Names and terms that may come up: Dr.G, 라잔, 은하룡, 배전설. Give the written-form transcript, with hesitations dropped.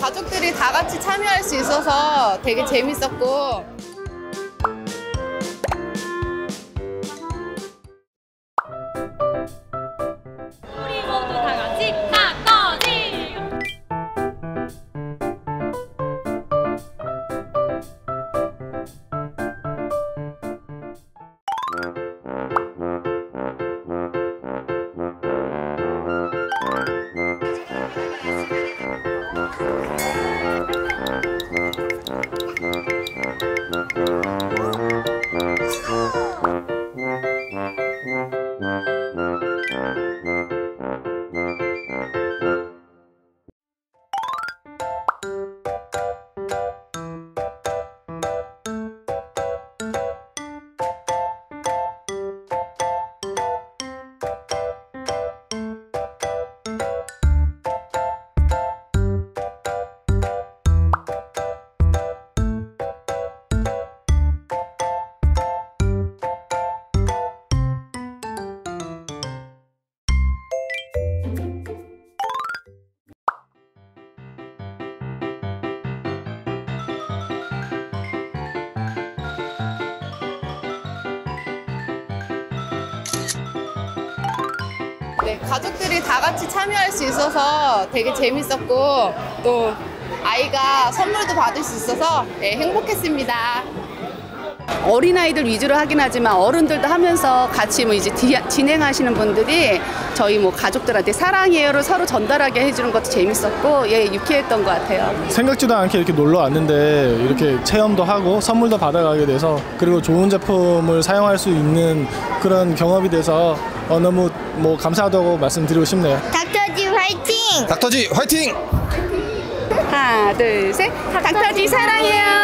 가족들이 다 같이 참여할 수 있어서 되게 재밌었고 가족들이 다 같이 참여할 수 있어서 되게 재밌었고 또 아이가 선물도 받을 수 있어서 행복했습니다. 어린아이들 위주로 하긴 하지만 어른들도 하면서 같이 이제 진행하시는 분들이 저희 가족들한테 사랑해요를 서로 전달하게 해주는 것도 재밌었고 유쾌했던 것 같아요. 생각지도 않게 이렇게 놀러 왔는데 이렇게 체험도 하고 선물도 받아가게 돼서 그리고 좋은 제품을 사용할 수 있는 그런 경험이 돼서 너무 감사하다고 말씀드리고 싶네요. 닥터지 화이팅! 닥터지 화이팅! 하나, 둘, 셋! 닥터지 사랑해요!